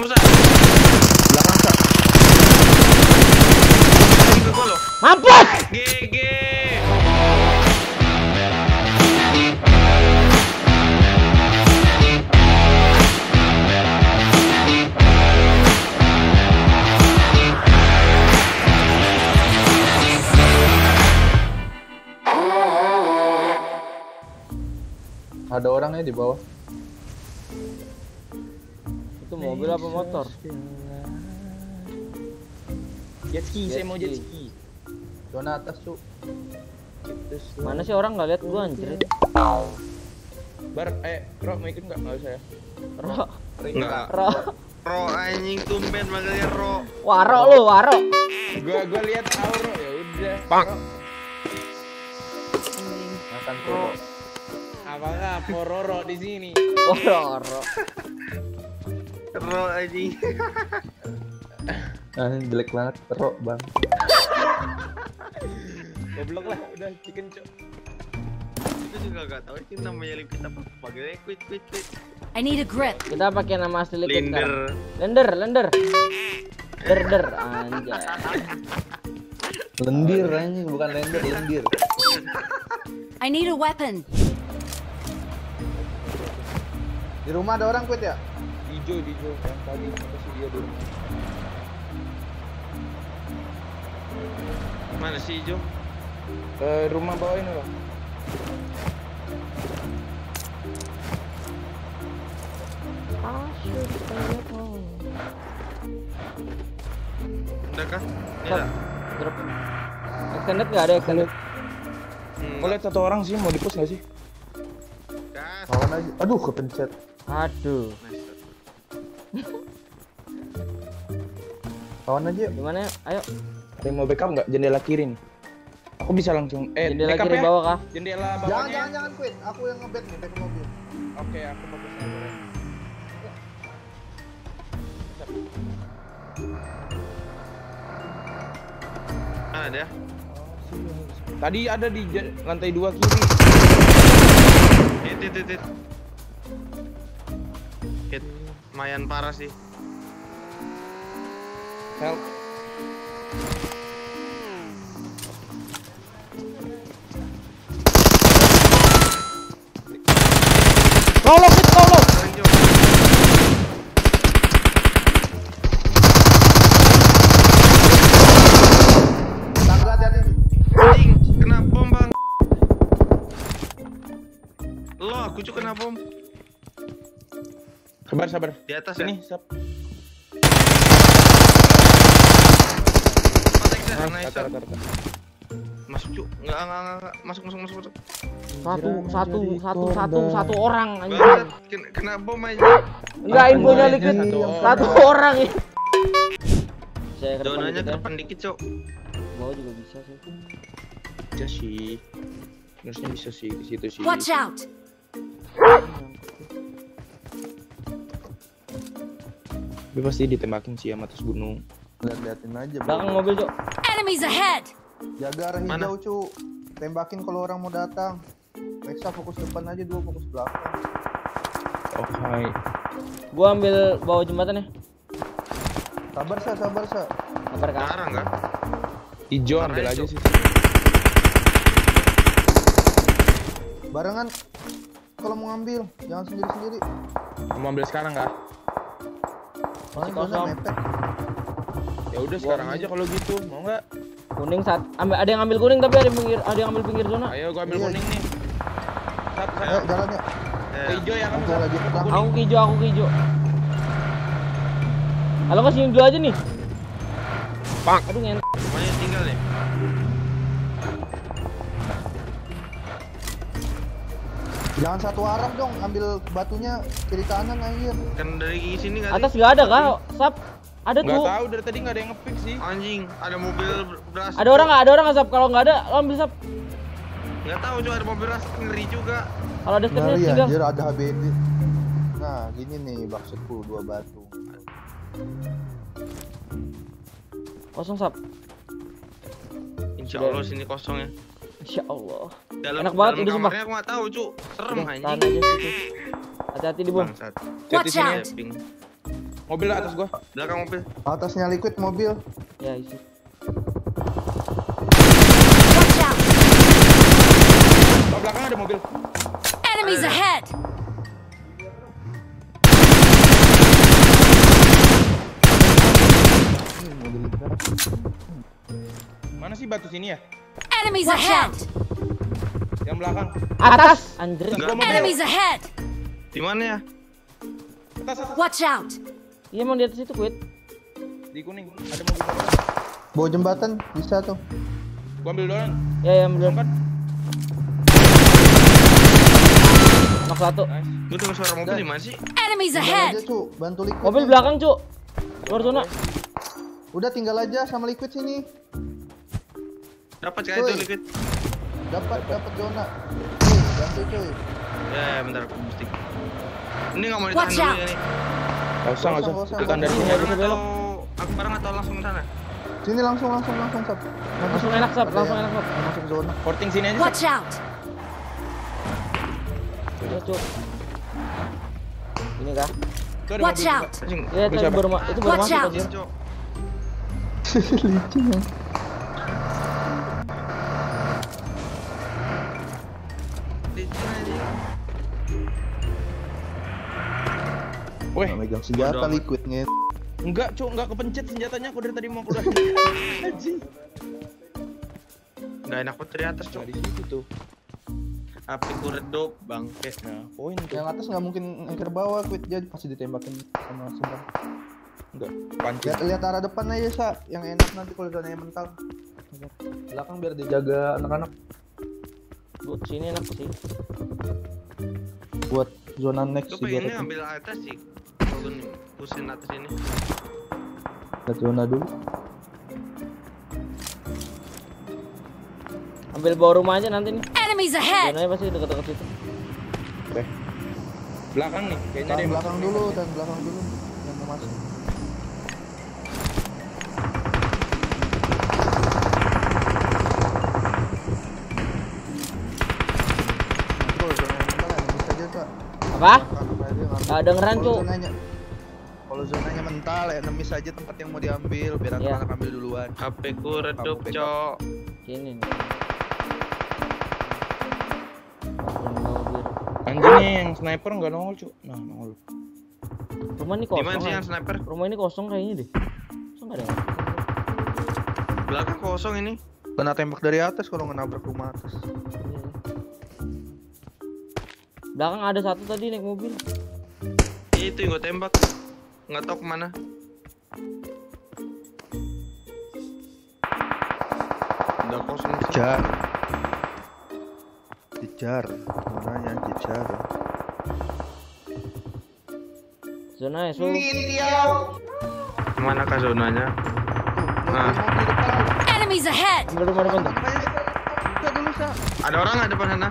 kamu, Ustaz. Belakang, Ustaz. Mampus! GG! Ada orangnya di bawah. Itu mobil apa motor? Jetski, saya mau jetski. Zona atas, Cuk. Mana sih orang nggak lihat gua anjir? Bar, Ro mau ikut nggak? Nggak usah ya. Ro, nggak. Ro anjing tumben manggilnya Ro. Waro lu, waro. Gua lihat Auro ya udah. Pak. Makan Ro. Apakah pororo di sini? Pororo. Ro aja. Jelek banget Ro, Bang. Goblok lah, udah chicken, Cok. Itu juga enggak tahu sih namanya link kita apa. Pakai quit. I need a grip. Kita pakai nama asli kita. Lender. Derder anjay. Lendir anjing, bukan lender, lendir. I need a weapon. Di rumah ada orang quit ya? Dijo yang tadi masih dia dulu. Mana sih Ijo? Ke rumah bawah ini loh. Udah kah? Ini lah. Extended nggak ada extended. Kau lihat satu orang sih mau dipus nggak sih? Kawan aja. Aduh kepencet. Aduh. Kawan aja. Gimana? Ayo. Ada yang mau backup nggak? Jendela kiri nih. Aku bisa langsung. Jendela kiri bawah kah? Jendela bawahnya. Jangan quit. Aku yang ngeback nih back mobil. Oke, aku mau bisa. Mana dia? Tadi ada di lantai 2 kiri. Hit. Hit, lumayan parah sih. Help. Tolong. Tangga hati-hati. Anjing, kena bom, Bang. Loh, aku juga kena bom. Sabar. Di atas ini, ya? Masuk, enggak. Masuk. Satu orang anjing. Kena bom aja. Enggak, infonya dikit. Satu orang ya. Zonanya depan dikit, Cok. Gua juga bisa sih. Bisa sih. Harusnya bisa sih di situ sih. Watch out. Dia pasti ditembakin sih sama atas gunung. Liatin aja. Belakang mobil, Cok. Enemies ahead. Jaga arah hijau, Cu. Tembakin kalau orang mau datang. Meksa fokus depan aja dulu, fokus belakang. Okay. Gua ambil bawah jembatan ya. Sabar, Sa. Sabar kan? Arang kan? Hijau ambil aja sih. Barengan kalau mau ngambil, jangan sendiri-sendiri. Mau ambil sekarang enggak? Masih kosong. Ya udah sekarang aja kalau gitu, mau enggak? Kuning saat ada yang ambil kuning tapi ada yang ambil pinggir zona. Ayo gua ambil kuning nih. Ayo jalannya. Hijau ya kan. Aku hijau. Halo Mas, sini dulu aja nih. Pak. Aduh ngentot. Semuanya tinggal nih. Jangan satu arah dong, ambil batunya kiri kanan aja. Kan dari sini enggak ada. Atas enggak ada kah? Sap. Ada tuh. Enggak tahu dari tadi enggak ada yang ngepick sih. Anjing, ada mobil beras. Ada orang enggak, Sap? Kalau enggak ada, lo ambil, Sap. Enggak tahu juga ada mobil beras, ngeri juga. Kalau ada stepnya tiga. Anjir, ada HBD. Nah, gini nih maksudku 2 batu. Kosong, Sap. Insyaallah sini kosong ya. Insyaallah. Enak banget ini sumpah. Aku enggak tahu, Cuk. Serem anjing. Hati-hati di bom. Hati-hati sini ya, ping. Mobil lah atas gua. Belakang mobil. Atasnya liquid mobil. Ya isi. Oh, belakang ada mobil. Enemies ahead. Mana sih batu sini ya? Enemies ahead. Yang belakang. Atas. Andre. Enemies ahead. Di mana ya? Atas, atas. Watch out. Iya mau di atas itu kuit. Di kuning. Ada mobil. Bawa jembatan bisa tuh. Gua ambil doang. Ya ambil doang. Nok satu. Nice. Lu dengar suara mobil di mana sih? Enemies ahead. Aja, cu. Bantu liquid. Mobil belakang, cu. Luar zona. Udah tinggal aja sama liquid sini. Dapat kan itu liquid? Dapat zona. Nih, bantu cuy. Ya, bentar aku mesti. Ini enggak mau ditahan dulu ya nih. Langsung. Kita dari sini aja belok. Aku bareng atau langsung ke sana? Sini langsung, Sob. Langsung enak, Sob. Masuk zona. Porting sini aja. Watch out. Cuk. Ini kah? Watch out. Ya, itu baru masuk aja, Cuk. Lucu ya. Weh, megang senjata liquidnya. Enggak, Cuk, enggak kepencet senjatanya. Aku dari tadi mau keluar. Anjing. Enggak enak banget dari atas, Cuk. Dari situ tuh. Api ku redup, bangketnya. Poin tuh. Yang atas enggak mungkin angker bawah, Quit. Dia pasti ditembakin sama senjata. Enggak, pancing. Lihat arah depan aja, Sa. Yang enak nanti kalau zona yang mental. Belakang biar dijaga anak-anak. Gua sini enak sih. Buat zona next sih. Gua pengen ambil atas sih. Pusin atas ini. Ke zona dulu. Ambil bawah rumah aja nanti nih. Enemies ahead. Zonanya pasti dekat-dekat situ. Oke. Belakang nih, kayaknya ada belakang dulu yang mau masuk. Apa? Enggak dengeran, Cuk. Kalau zonanya mental, enemy saja tempat yang mau diambil, biar anak-anak ambil duluan. HP ku redup, Cok. Gini nih. Anjing nih yang sniper enggak nongol, Cuk. Nah, nongol. Rumah ini kosong. Di mana sih yang sniper? Rumah ini kosong kayaknya deh. Kosong enggak ada. Belakang kosong ini. Kena tembak dari atas kalau nabrak rumah atas. Belakang ada satu tadi naik mobil. Itu yang gua tembak. Nggak tahu kemana. Udah kosong. Kejar. Mananya kejar. Zona itu. Kemana kah zonanya? Nah. Enemies ahead. Ada orang nggak depan sana?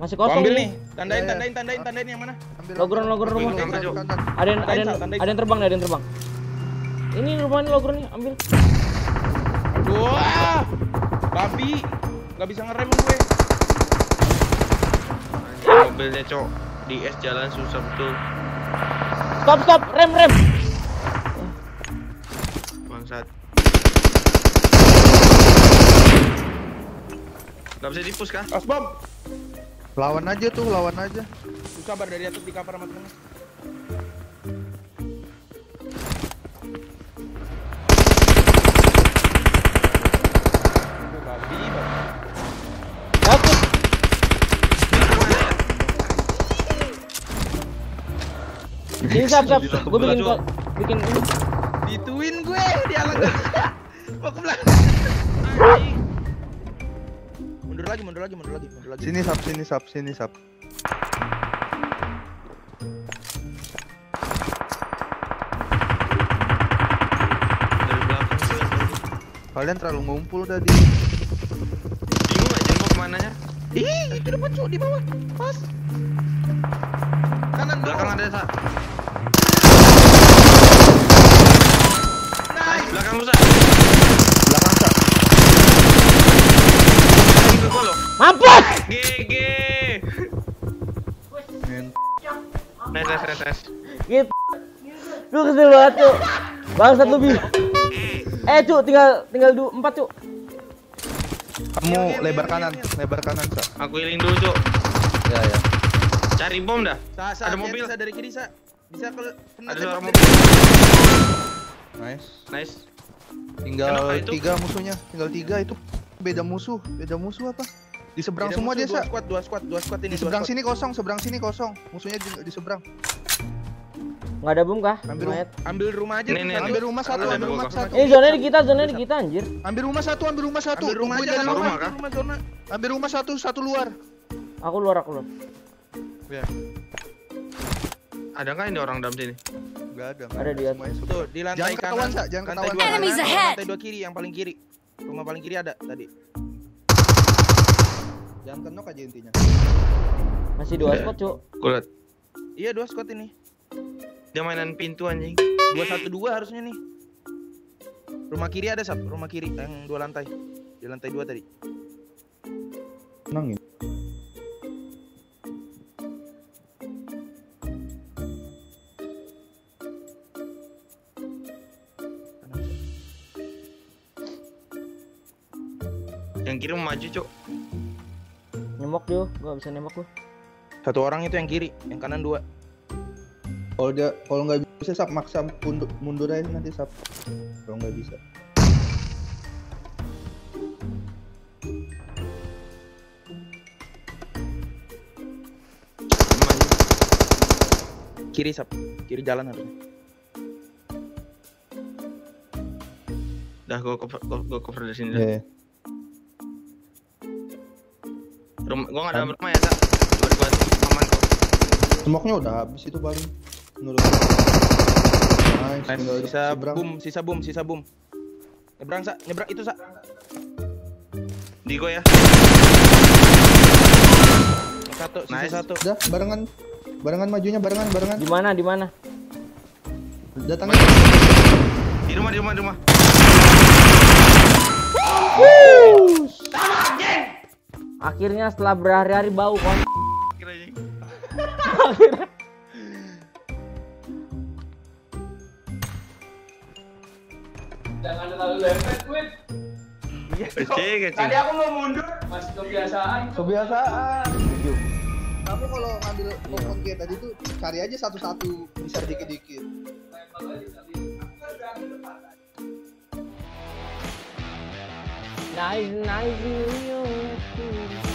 Masih kosong nih. Tandain yang mana? Logron rumah. Ada yang terbang nih, ada yang terbang. Ini rumahnya logron nih, ambil. Wah! Babi. Enggak bisa ngerem gue. Mobilnya, Cok. Di es jalan susah betul. Stop, rem. Bangsat. Enggak bisa di-push kah? Asbom. Lawan aja. Lu sabar dari atas di cover sama temen. Bagus. Ini siap. Gue bikin ini. Dituin gue di alang. Mau ke belakang. Mundur lagi. Sini sap. Dari belakang sih. Kalian terlalu ngumpul tadi. Bingung aja mau ke mananya. Ih, itu depan, Cuk, di bawah. Pas. Kanan belakang ada, Sa. Nice. Belakang lu, Sa. Mampus! GG. Nice. Lu kesel banget, Cuk. Bangsat lu, Bi. Eh, Cuk, tinggal 4, Cuk. Kamu lebar kanan, Cuk. Aku healing dulu, Cuk. Ya, ya. Cari bom dah. Ada mobil. Bisa dari kiri, Sa. Bisa ke kena. Ada orang mobil. Nice. Tinggal 3 musuhnya. Tinggal 3 itu. Beda musuh apa? Di seberang semua dia, Sa. Dua squad ini. Di seberang sini kosong, Musuhnya di seberang. Enggak ada bom kah? Ambil rumah aja. Ambil rumah satu, Ini zona kita, anjir. Ambil rumah satu. Ambil rumah satu luar. Aku luar. Ya. Ada enggak ini orang dalam sini? Enggak ada. Ada dia. Tuh, di lantai kanan. Lantai 2 kiri yang paling kiri. Rumah paling kiri ada tadi. Jangan kenok aja intinya. Masih 2 squad, Cuk. Kulit. Iya, 2 squad ini. Dia mainan pintu anjing. 212 harusnya nih. Rumah kiri ada satu, rumah kiri yang 2 lantai. Di lantai 2 tadi. Nangin. Yang kiri mau maju, Cuk. Nembak dia, gua bisa nembak lu. Satu orang itu yang kiri, yang kanan 2. Kalau nggak bisa Sap, maksa mundur aja nanti Sap. Kalau nggak bisa. Kiri Sap, kiri jalan harusnya. Dah gua cover dari sini dah. Yeah. Gua nggak ada rumah ya, Sap. Buat aman kok. Semoknya udah habis itu paling. Menurut nice. Sisa boom. Nyebrang, Sa. Nyebrang itu, Sa. Digo ya. Sisa satu. Udah, barengan majunya. Di mana? Datangnya. Di rumah. Wuh! Sama geng. Akhirnya setelah berhari-hari bau kon. Akhirnya. Jangan terlalu lempet, Win. Iya, tadi aku mau mundur, masih kebiasaan. Kamu kalau ngambil kompon kayak tadi tuh, cari aja satu-satu, bisa dikit-dikit. Nice,